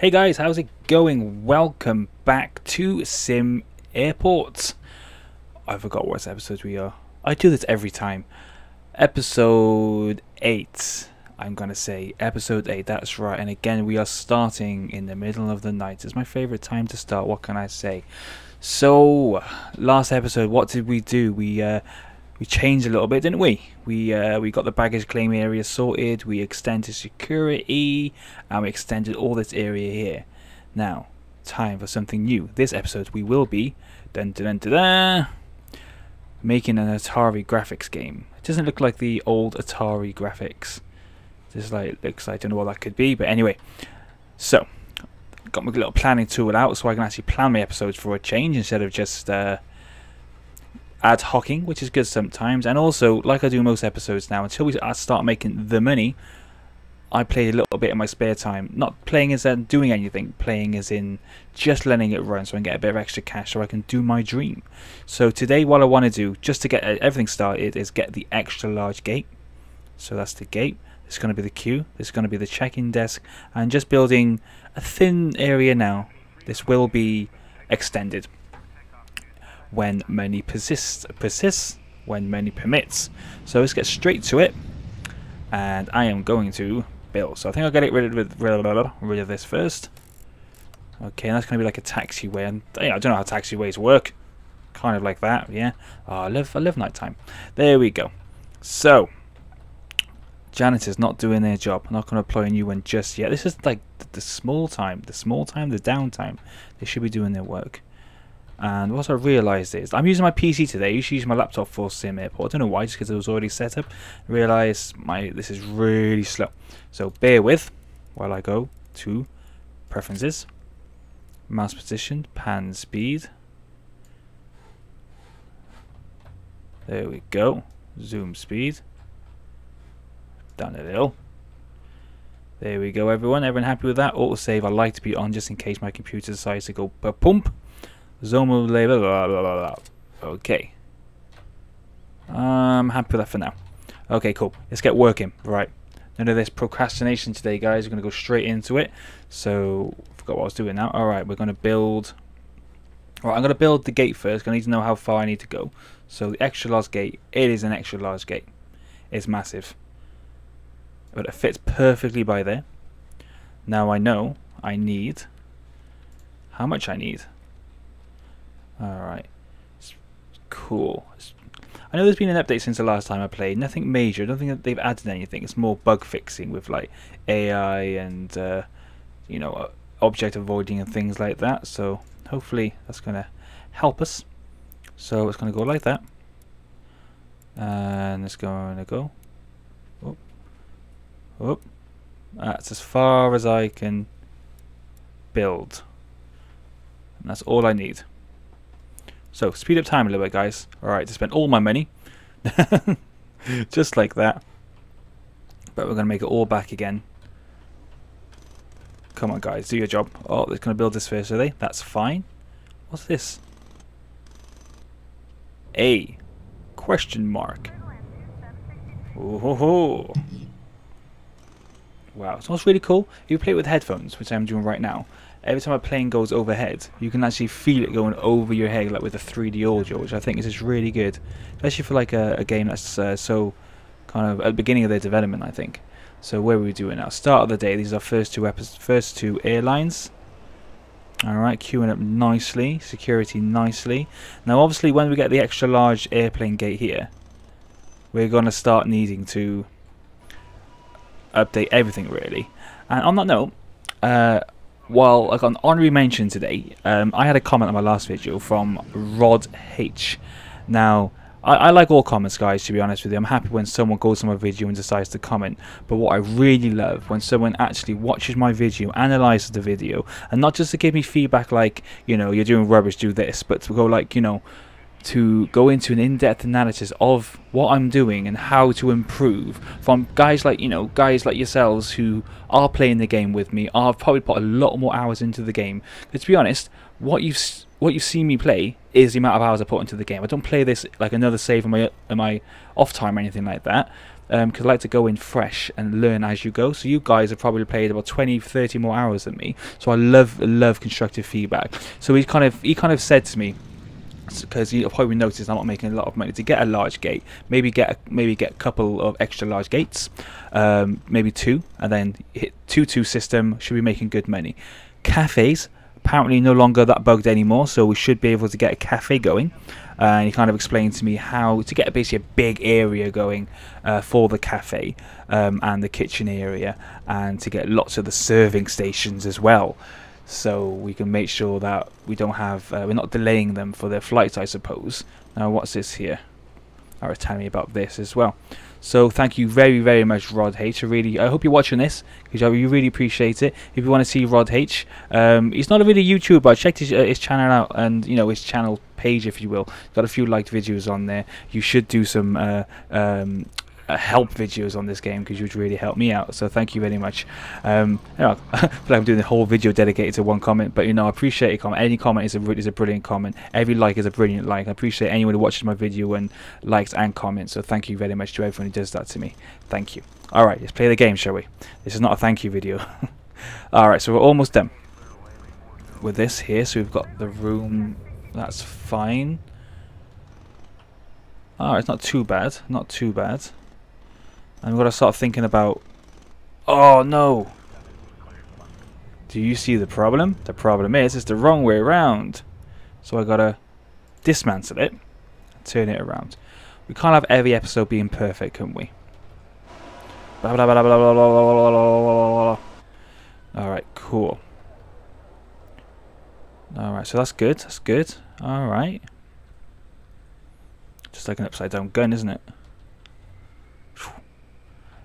Hey guys, how's it going? Welcome back to Sim Airport. I forgot what episode we are. I do this every time. Episode 8. I'm going to say episode 8, that's right. And again, we are starting in the middle of the night. It's my favourite time to start, what can I say? So, last episode, what did we do? We changed a little bit, didn't we? We got the baggage claim area sorted, we extended security, and we extended all this area here. Now, time for something new. This episode we will be making an Atari graphics game. It doesn't look like the old Atari graphics. This looks like, I don't know what that could be, but anyway. So, got my little planning tool out so I can actually plan my episodes for a change instead of just ad hocking, which is good sometimes. And also, like I do most episodes now, until we start making the money, I play a little bit in my spare time. Not playing as in doing anything, playing as in just letting it run so I can get a bit of extra cash so I can do my dream. So today what I want to do, just to get everything started, is get the extra large gate. So that's the gate, it's going to be the queue, it's going to be the check-in desk, and just building a thin area now. This will be extended when money persists, when money permits. So let's get straight to it, and I am going to build. So I think I'll get rid of this first. Okay, and that's going to be like a taxiway, and I don't know how taxiways work. Kind of like that, yeah. Oh, I love nighttime. There we go. So, janitor's not doing their job. I'm not going to employ a new one just yet. This is like the downtime. They should be doing their work. And what I realised is, I'm using my PC today. I usually use my laptop for Sim Airport. I don't know why, just because it was already set up. I realised this is really slow. So bear with while I go to preferences, mouse position, pan speed. There we go. Zoom speed. Down a little. There we go, everyone. Everyone happy with that? Autosave I like to be on just in case my computer decides to go pump. Zomo label, blah, blah, blah, blah. Okay. I'm happy with that for now. Okay, cool. Let's get working. Right. None of this procrastination today, guys. We're going to go straight into it. So, forgot what I was doing now. Alright, we're going to build. Alright, I'm going to build the gate first. I need to know how far I need to go. So, the extra large gate. It is an extra large gate. It's massive. But it fits perfectly by there. Now I know I need. How much I need. Alright, cool. I know there's been an update since the last time I played, nothing major, I don't think that they've added anything, it's more bug fixing with like AI and you know, object avoiding and things like that, so hopefully that's going to help us. So it's going to go like that, and it's going to go, oh, oh, that's as far as I can build, and that's all I need. So, speed up time a little bit, guys. Alright, to spend all my money. Just like that. But we're going to make it all back again. Come on, guys. Do your job. Oh, they're going to build this first, are they? That's fine. What's this? A. Question mark. Oh, ho, ho. Wow. So what's really cool, if you play it with headphones, which I'm doing right now, every time a plane goes overhead, you can actually feel it going over your head, like with the 3D audio, which I think is just really good. Especially for like a game that's so kind of at the beginning of their development, I think. So where are we doing now? Start of the day. These are first two airlines. Alright, queuing up nicely. Security nicely. Now obviously when we get the extra large airplane gate here, we're going to start needing to update everything really. And on that note, well, I got an honorary mention today. I had a comment on my last video from Rod H. Now, I like all comments, guys, to be honest with you. I'm happy when someone goes on my video and decides to comment. But what I really love, when someone actually watches my video, analyzes the video, and not just to give me feedback like, you know, you're doing rubbish, do this, but to go like, you know, to go into an in-depth analysis of what I'm doing and how to improve, from guys like, you know, guys like yourselves who are playing the game with me. I've probably put a lot more hours into the game. But to be honest, what you've seen me play is the amount of hours I put into the game. I don't play this like another save in my off time or anything like that. because I like to go in fresh and learn as you go. So you guys have probably played about 20-30 more hours than me, so I love constructive feedback. So he kind of said to me, because you probably noticed I'm not making a lot of money, to get a large gate, maybe get a couple of extra large gates, maybe two, and then hit 2-2 system, should be making good money. Cafes apparently no longer that bugged anymore, so we should be able to get a cafe going. And he kind of explained to me how to get basically a big area going for the cafe and the kitchen area, and to get lots of the serving stations as well, so we can make sure that we don't have we're not delaying them for their flights, I suppose. Now what's this here? I was telling me about this as well. So thank you very, very much, Rod H. I hope you're watching this, because you really appreciate it. If you want to see Rod H, he's not really a YouTuber. I checked his channel out, and you know, his channel page, if you will, got a few liked videos on there. You should do some help videos on this game, because you would really help me out, so thank you very much. You know, I feel like I'm doing the whole video dedicated to one comment, but you know, I appreciate a comment. Any comment is a brilliant comment. Every like is a brilliant like. I appreciate anyone who watches my video and likes and comments, so thank you very much to everyone who does that to me. Thank you. Alright, let's play the game, shall we? This is not a thank you video. Alright, so we're almost done with this here, so we've got the room, that's fine. Oh, it's not too bad, not too bad. I'm going to start thinking about... Oh no! Do you see the problem? The problem is it's the wrong way around. So I got to dismantle it and turn it around. We can't have every episode being perfect, can we? Blah blah blah blah blah blah blah blah. Alright, cool. Alright, so that's good, that's good. Alright. Just like an upside down gun, isn't it?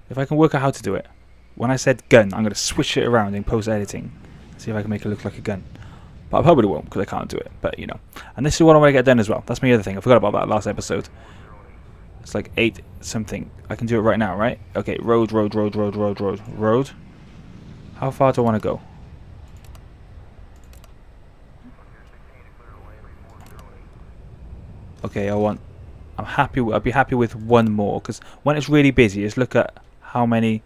If I can work out how to do it. When I said gun, I'm going to switch it around in post-editing. See if I can make it look like a gun. But I probably won't, because I can't do it. But, you know. And this is what I want to get done as well. That's my other thing. I forgot about that last episode. It's like 8 something. I can do it right now, right? Okay, road, road, road, road, road, road, road. How far do I want to go? Okay, I want... I'm happy. I'd be happy with one more, because when it's really busy, just look at how many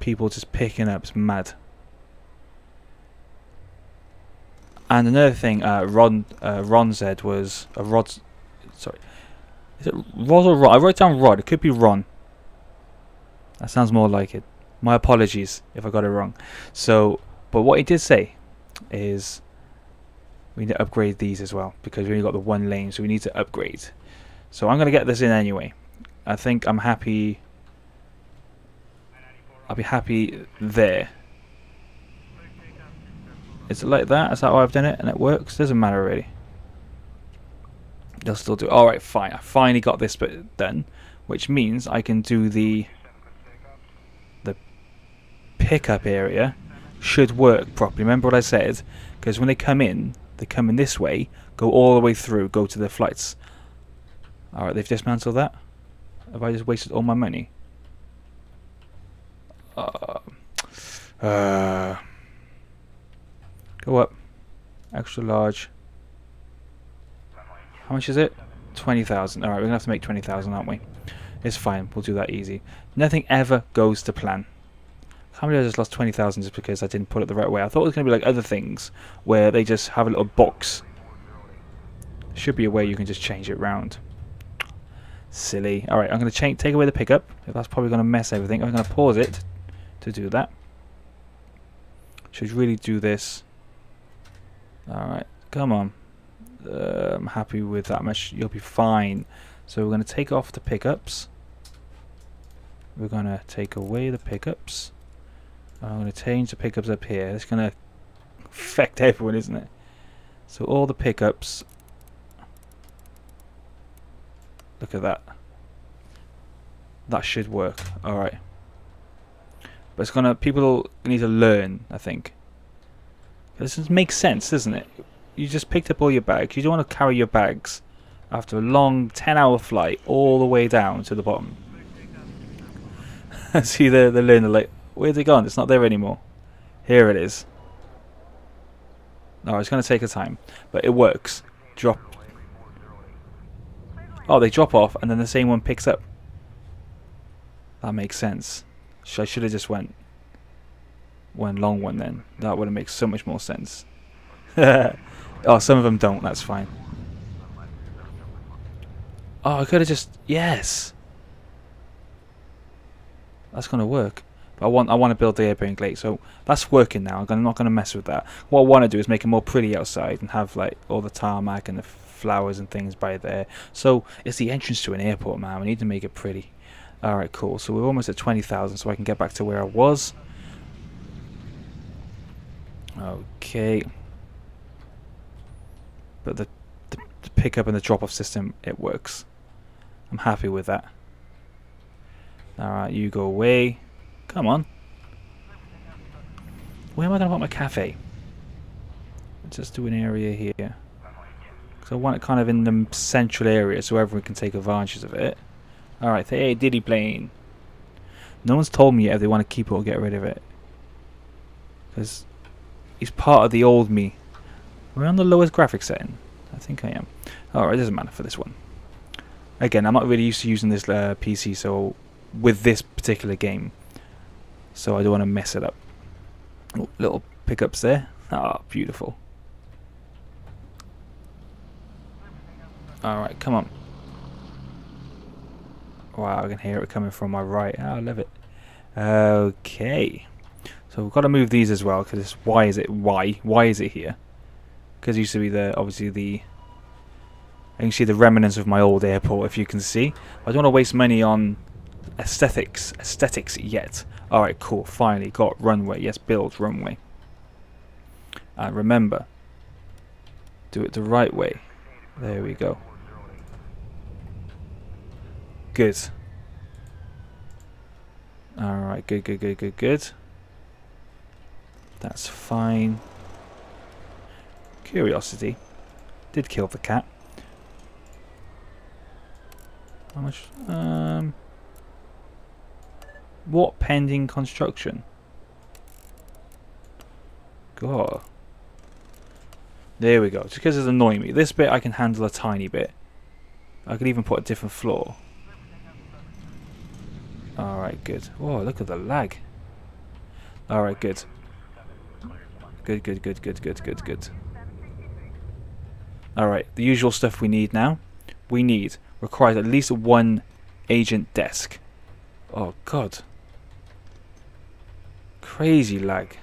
people just picking up. It's mad. And another thing, Ron said was Rod. Sorry, is it Rod or Rod? I wrote down Rod. It could be Ron. That sounds more like it. My apologies if I got it wrong. So, but what he did say is we need to upgrade these as well, because we only got the one lane, so we need to upgrade. So I'm gonna get this in anyway. I think I'm happy. I'll be happy there. Is it like that? Is that how I've done it and it works? Doesn't matter really. They'll still do it. Alright, fine. I finally got this bit done, which means I can do the pickup area. Should work properly. Remember what I said? Because when they come in this way, go all the way through, go to their flights. Alright, they've dismantled that. Have I just wasted all my money? Go up. Extra large. How much is it? 20,000. Alright, we're going to have to make 20,000, aren't we? It's fine. We'll do that easy. Nothing ever goes to plan. How many I just lost 20,000 just because I didn't put it the right way? I thought it was going to be like other things where they just have a little box. There should be a way you can just change it round. Silly. Alright, I'm going to take away the pickup. That's probably going to mess everything. I'm going to pause it to do that. Should really do this. Alright, come on. I'm happy with that much. You'll be fine. So we're going to take off the pickups. We're going to take away the pickups. I'm going to change the pickups up here. It's going to affect everyone, isn't it? So all the pickups. Look at that. That should work. Alright. But it's going to... People need to learn, I think. This makes sense, doesn't it? You just picked up all your bags. You don't want to carry your bags after a long 10-hour flight all the way down to the bottom. See, the learner like... Where's it gone? It's not there anymore. Here it is. No, it's going to take a time, but it works. Drop. Oh, they drop off, and then the same one picks up. That makes sense. I should have just went long one then. That would have made so much more sense. Oh, some of them don't. That's fine. Oh, I could have just... Yes! That's going to work. But I want to build the airplane glade, so that's working now. I'm not going to mess with that. What I want to do is make it more pretty outside and have like all the tarmac and the flowers and things by there. So it's the entrance to an airport, man. We need to make it pretty. Alright, cool. So we're almost at 20,000, so I can get back to where I was. Okay. But the pickup and the drop-off system, it works. I'm happy with that. Alright, you go away. Come on. Where am I going to put my cafe? Let's just do an area here. Because I want it kind of in the central area so everyone can take advantage of it. Alright, hey, Diddy plane. No one's told me yet if they want to keep it or get rid of it. Because he's part of the old me. We're on the lowest graphic setting. I think I am. Alright, it doesn't matter for this one. Again, I'm not really used to using this PC, so with this particular game. So I don't want to mess it up. Oh, little pickups there. Ah, oh, beautiful. Alright, come on. Wow, I can hear it coming from my right. Oh, I love it. Okay. So we've got to move these as well, because why is it? Why? Why is it here? Because it used to be the, obviously the... I can see the remnants of my old airport, if you can see. I don't want to waste money on aesthetics yet. Alright, cool. Finally got runway. Yes, build runway. And remember, do it the right way. There we go. Good. Alright, good. That's fine. Curiosity. Did kill the cat. How much? What pending construction? God. There we go. Just because it's annoying me. This bit I can handle a tiny bit. I could even put a different floor. Alright, good. Whoa, look at the lag. Alright, good. Good. Alright, the usual stuff we need now. We need, requires at least one agent desk. Oh, God. Crazy lag.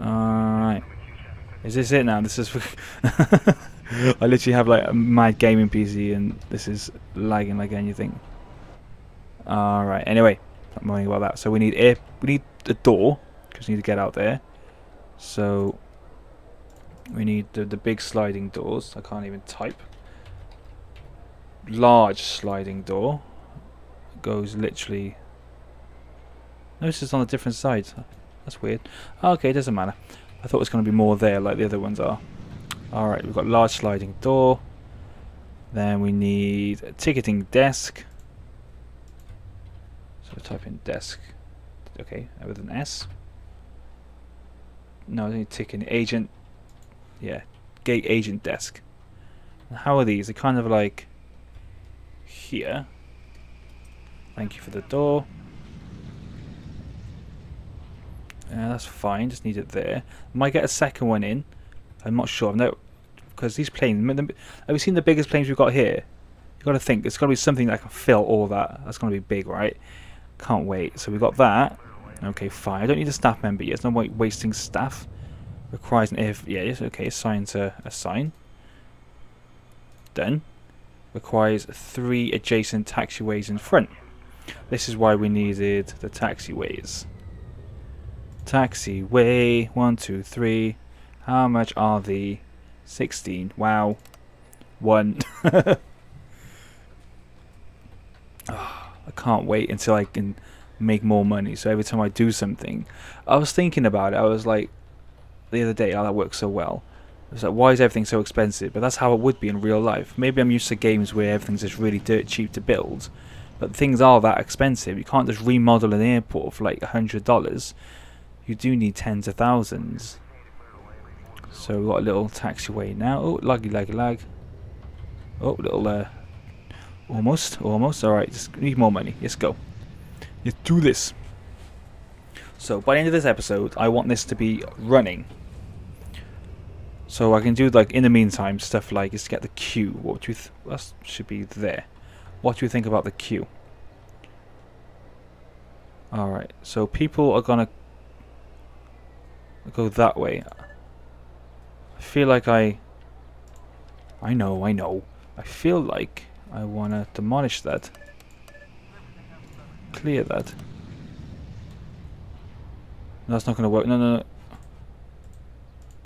Alright. Is this it now? This is... I literally have like a mad gaming PC and this is lagging like anything. Alright, anyway. Not worrying about that. So we need air... We need a door. Because we need to get out there. So... We need the big sliding doors. I can't even type. Large sliding door. Goes literally... Notice it's on a different side. That's weird. Okay, it doesn't matter. I thought it was going to be more there like the other ones are. Alright, we've got large sliding door. Then we need a ticketing desk. So we type in desk. Okay, with an S. No, I need ticketing agent. Yeah, gate agent desk. And how are these? They're kind of like here. Thank you for the door. That's fine, just need it there. Might get a second one in. I'm not sure. No, because these planes. Have you seen the biggest planes we've got here? You've got to think. It's got to be something that can fill all that. That's going to be big, right? Can't wait. So we've got that. Okay, fine. I don't need a staff member yet. It's not wasting staff. Requires an air. Yeah, it's okay. Assign to assign. Done. Requires 3 adjacent taxiways in front. This is why we needed the taxiways. Taxiway 1, 2, 3. How much are the 16? Wow. 1. Oh, I can't wait until I can make more money. So every time I do something, I was thinking about it. I was like, the other day, oh, that works so well. I was like, why is everything so expensive? But that's how it would be in real life. Maybe I'm used to games where everything's just really dirt cheap to build, but things are that expensive. You can't just remodel an airport for like $100. You do need tens of thousands. So we've got a little taxiway now. Oh, laggy, laggy, lag. Oh, little Almost, almost. Alright, just need more money. Let's go. Let's do this. So, by the end of this episode, I want this to be running. So I can do, like, in the meantime, stuff like, is to get the queue. What do you that should be there. What do you think about the queue? Alright, so people are gonna go that way. I feel like I know. I feel like I wanna demolish that. Clear that. No, that's not gonna work. No, no, no.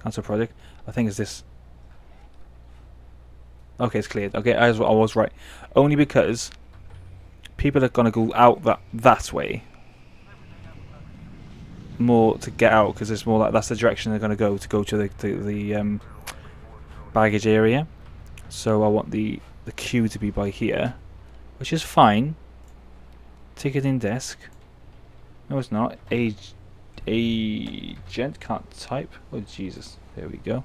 Cancel project. I think it's this. Okay, it's cleared. Okay, I was right. Only because people are gonna go out that way more to get out, because it's more like that's the direction they're gonna go to the baggage area. So I want the queue to be by here, which is fine. Ticketing desk. No, it's not. Agent can't type. Oh Jesus! There we go.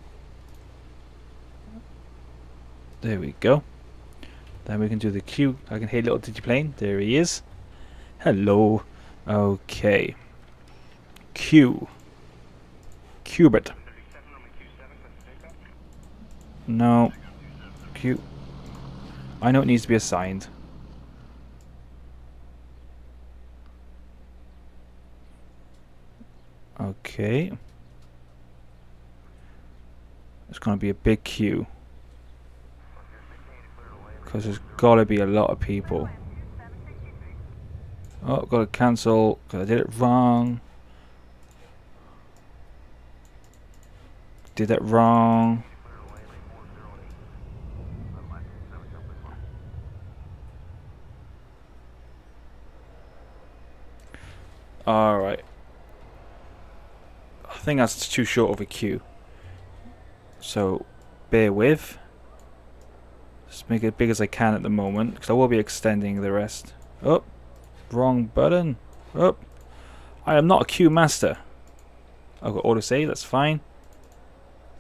There we go. Then we can do the queue. I can hear little digiplane. There he is. Hello. Okay. Q. Qubit. No. Q. I know it needs to be assigned. Okay. It's gonna be a big queue. Because there's gotta be a lot of people. Oh, gotta cancel because I did it wrong. Did that wrong. Alright. I think that's too short of a queue. So, bear with. Just make it as big as I can at the moment, because I will be extending the rest. Oh, wrong button. Oh, I am not a queue master. I've got autosave, that's fine.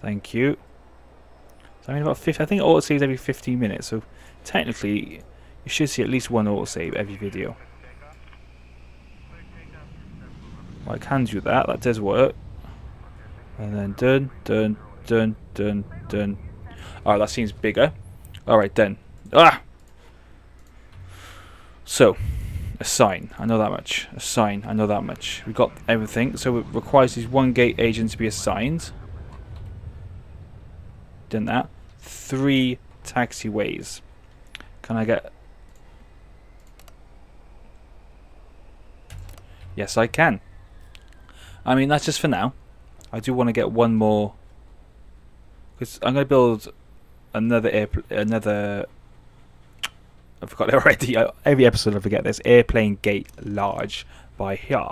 Thank you. So I mean about 50, I think auto saves every 15 minutes, so technically you should see at least one auto save every video. Well, I can do that, that does work. And then dun dun dun dun dun. Alright, that seems bigger. Alright then. Ah! So assign, I know that much. Assign, I know that much. We've got everything, so it requires these one gate agents to be assigned. Done that. 3 taxiways. Can I get? Yes, I can. I mean, that's just for now. I do want to get one more, because I'm going to build another I forgot it already. Every episode I forget this. Airplane gate large by here.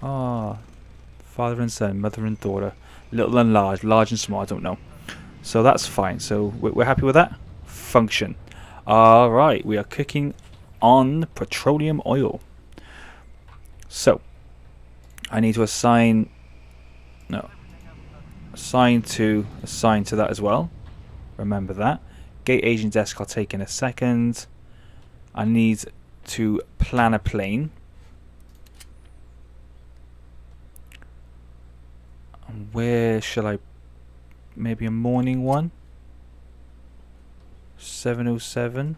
Ah, father and son, mother and daughter. Little and large, large and small, I don't know. So that's fine. So we're happy with that function. Alright, we are cooking on petroleum oil. So I need to assign assign to that as well. Remember that. Gate agent desk I'll take in a second. I need to plan a plane. Where shall I? Maybe a morning one. 707.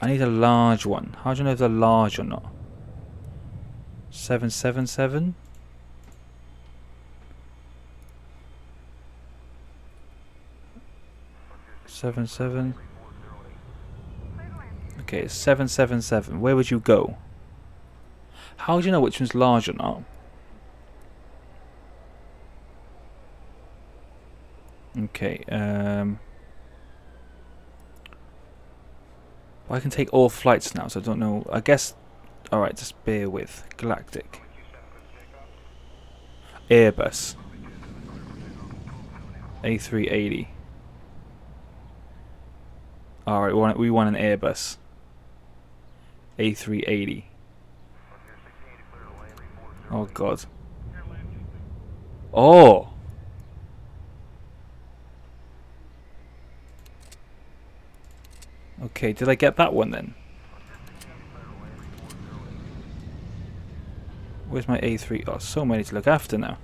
I need a large one. How do you know if they're large or not? 777. Okay, 777. Where would you go? How do you know which one's large or not? Okay, I can take all flights now, so I don't know. I guess, alright, just bear with. Galactic. Airbus. A380. Alright, we want an Airbus. A380. Oh, God. Oh! Okay, did I get that one then? Where's my A3? Oh, so many to look after now.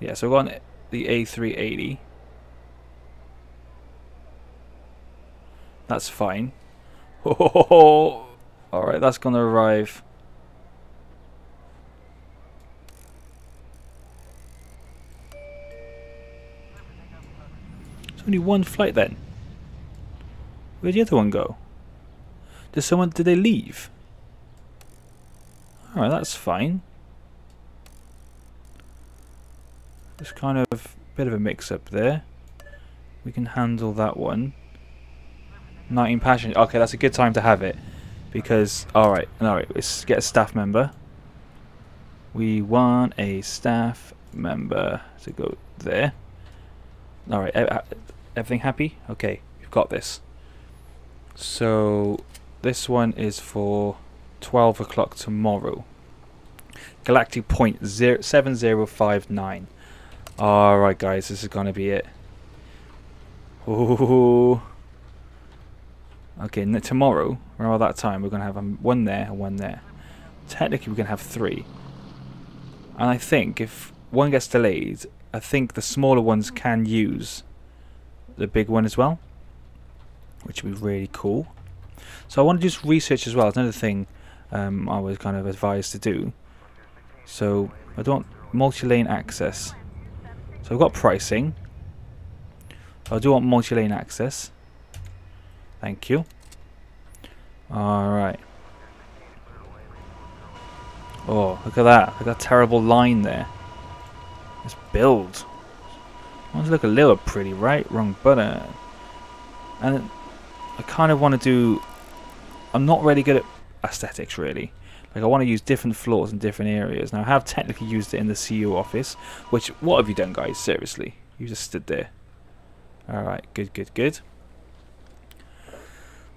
Yeah, so we're on the A380. That's fine. Alright, that's gonna arrive. There's only one flight then. Where'd the other one go? Did they leave? Alright, that's fine. It's kind of a bit of a mix up there. We can handle that one. 19 passengers. Okay, that's a good time to have it. Because, alright, let's get a staff member. We want a staff member to go there. Alright, everything happy? Okay, we've got this. So, this one is for 12 o'clock tomorrow. Galactic Point 7059. Alright, guys, this is gonna be it. Ooh. Okay, tomorrow, around that time, we're going to have one there and one there. Technically, we're going to have three. And I think if one gets delayed, I think the smaller ones can use the big one as well, which would be really cool. So I want to do some research as well. It's another thing I was kind of advised to do. So I don't want multi-lane access. So I've got pricing. I do want multi-lane access. Thank you. Alright. Oh, look at that. Look at that terrible line there. Let's build. I want to look a little pretty, right? Wrong button. And I kind of want to do... I'm not really good at aesthetics, really. Like, I want to use different floors in different areas. Now, I have technically used it in the CEO office, which... What have you done, guys? Seriously. You just stood there. Alright, good, good, good.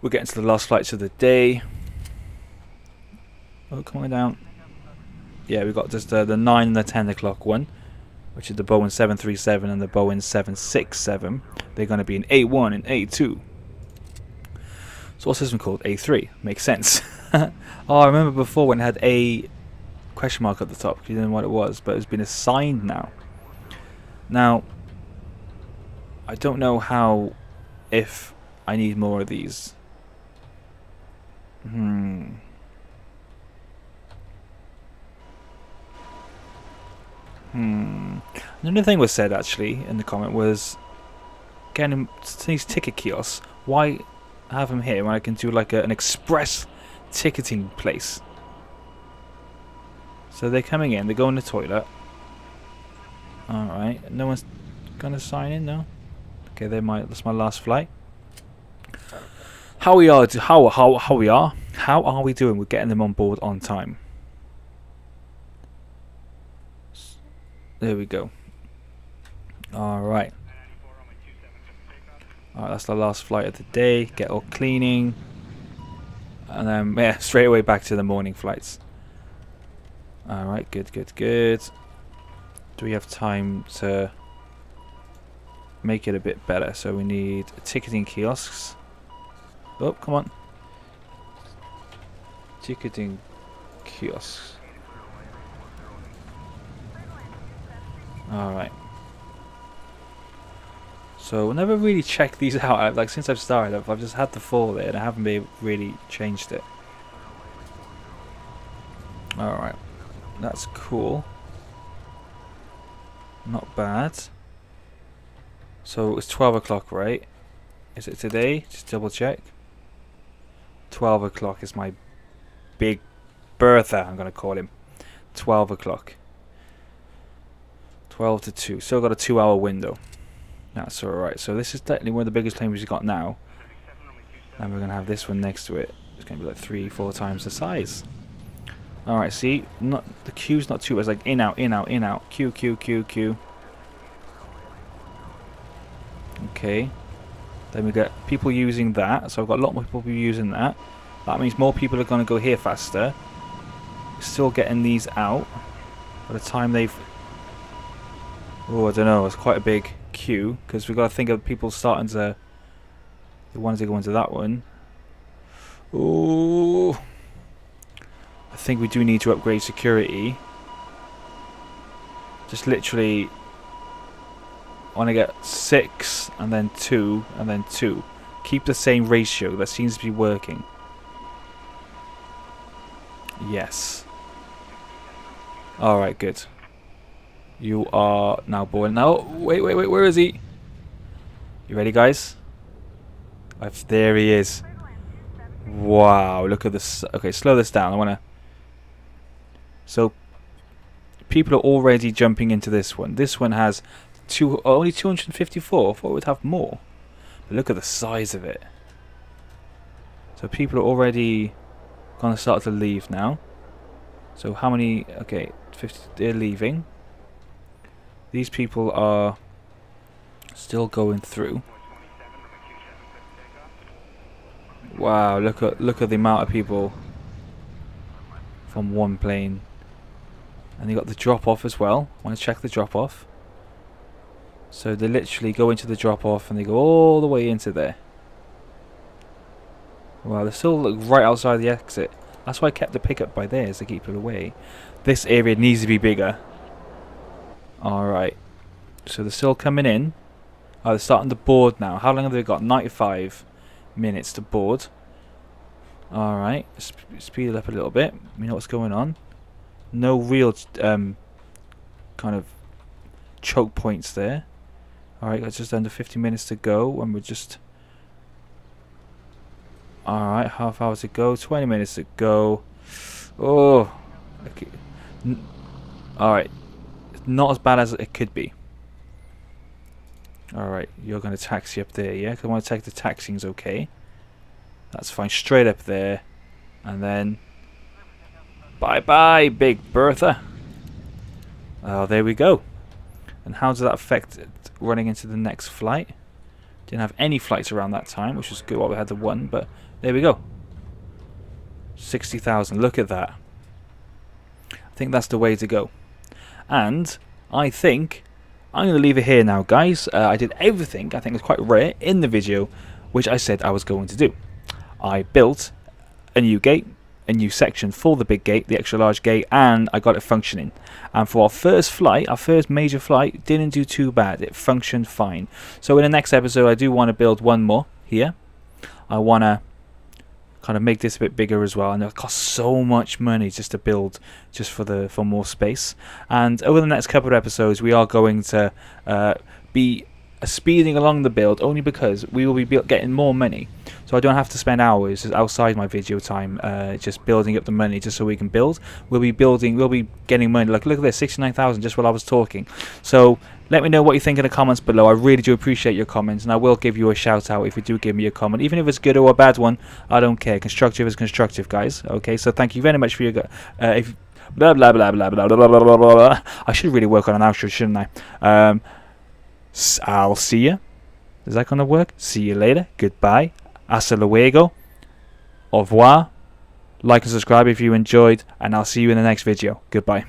We're getting to the last flights of the day. Oh, come on down. Yeah, we've got just the 9 and the 10 o'clock one, which is the Boeing 737 and the Boeing 767. They're going to be in A1 and A2. So what's this one called? A3. Makes sense. Oh, I remember before when it had a question mark at the top. You didn't know what it was, but it's been assigned now. Now, I don't know how, if I need more of these. Another thing was said actually in the comment was getting these ticket kiosks. Why have them here when I can do like an express ticketing place? So they're coming in. They go in the toilet. All right. No one's gonna sign in now. Okay, that's my last flight. How are we doing with getting them on board on time? There we go. Alright. Alright, that's the last flight of the day. Get all cleaning. And then, yeah, straight away back to the morning flights. Alright, good, good, good. Do we have time to make it a bit better? So we need ticketing kiosks. Oh, come on. Ticketing kiosks. Alright. So, I never really checked these out. Like, since I've started, I've just had the four there and I haven't really changed it. Alright. That's cool. Not bad. So, it's 12 o'clock, right? Is it today? Just double check. 12 o'clock is my big Bertha, I'm going to call him. 12 o'clock. 12 to 2. Still got a 2-hour window. That's alright. So this is technically one of the biggest planes we've got now. And we're going to have this one next to it. It's going to be like 3-4 times the size. Alright, see? Not the queue's not too bad. It's like in, out, in, out, in, out. Q, Q, Q, Q. Okay. Then we get people using that, so I've got a lot more people using that. That means more people are going to go here faster. Still getting these out. By the time they've... Oh, I don't know, it's quite a big... queue, because we've got to think of people starting to the ones that go into that one. Ooh, I think we do need to upgrade security. Just literally, I want to get 6 and then 2 and then 2. Keep the same ratio. That seems to be working. Yes. Alright, good. You are now born. Now, wait, where is he? You ready, guys? There he is. Wow, look at this. Okay, slow this down. I want to... So, people are already jumping into this one. This one has only 254. I thought it would have more. But look at the size of it. So, people are already going to start to leave now. So, how many... Okay, 50, they're leaving. These people are still going through. Wow, look at the amount of people from one plane. And they got the drop off as well. I want to check the drop off. So they literally go into the drop off and they go all the way into there. Wow, they're still right outside the exit. That's why I kept the pickup by there, is to keep it away. This area needs to be bigger. Alright, so they're still coming in. Oh, they're starting to board now. How long have they got? 95 minutes to board. Alright, speed it up a little bit. We know what's going on. No real kind of choke points there. Alright, that's just under 50 minutes to go, and we're just... Alright, half hour to go, 20 minutes to go. Oh, okay. Alright. Not as bad as it could be. Alright, you're going to taxi up there, yeah? Because I want to take the taxiing's okay. That's fine, straight up there. And then... Bye-bye, Big Bertha! Oh, there we go. And how does that affect running into the next flight? Didn't have any flights around that time, which was good while we had the one, but there we go. 60,000, look at that. I think that's the way to go. And I think I'm going to leave it here now, guys. I did everything I think was quite rare in the video, which I said I was going to do. I built a new gate, a new section for the big gate, the extra large gate, and I got it functioning. And for our first flight, our first major flight, didn't do too bad. It functioned fine. So in the next episode, I do want to build one more here. I want to kind of make this a bit bigger as well, and it costs so much money just to build, just for more space. And over the next couple of episodes, we are going to be speeding along the build, only because we will be getting more money, so I don't have to spend hours just outside my video time just building up the money just so we can build. We'll be building, we'll be getting money. Like, look at this, 69,000 just while I was talking. So let me know what you think in the comments below. I really do appreciate your comments, and I will give you a shout out if you do give me a comment, even if it's good or a bad one. I don't care. Constructive is constructive, guys. Okay, so thank you very much for your blah blah blah blah blah blah blah blah blah. I should really work on an outro, shouldn't I? I'll see ya. Is that gonna work? See you later. Goodbye. Hasta luego. Au revoir. Like and subscribe if you enjoyed, and I'll see you in the next video. Goodbye.